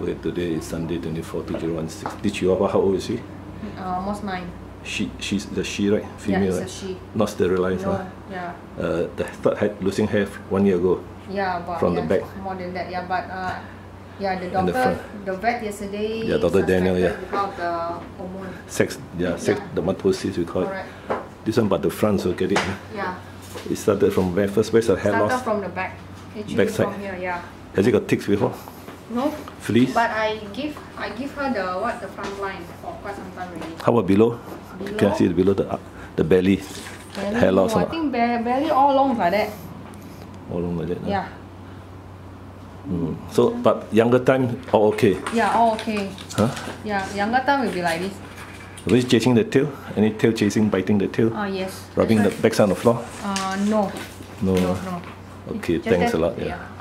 Well, today is Sunday, 24th, 2016. Did you ever, how old is she? Almost 9. She's the she, right? Female, yeah, it's a she. Not sterilized, no, huh? Yeah. The third had losing hair 1 year ago. Yeah, but from the back. More than that, yeah. But yeah, the doctor, the vet yesterday. Yeah, Dr Daniel, yeah. About the hormone. Sex, yeah, sex dermatosis we call it. This one, but the front, so get it. Yeah. It started from where? First place, the hair loss. Started from the back. Backside. From here, yeah. Has it got ticks before? No. Fleas. But I give her the what, the front line for quite some time already. How about below? You can see it below the belly, hair loss. I think belly all along like that. All along like that. Yeah. Mm. So, but younger time, all okay. Yeah, all okay. Huh? Yeah, younger time will be like this. Always chasing the tail? Any tail chasing, biting the tail? Oh, yes. Rubbing the backside on the floor? No. No. Okay, thanks a lot. Yeah.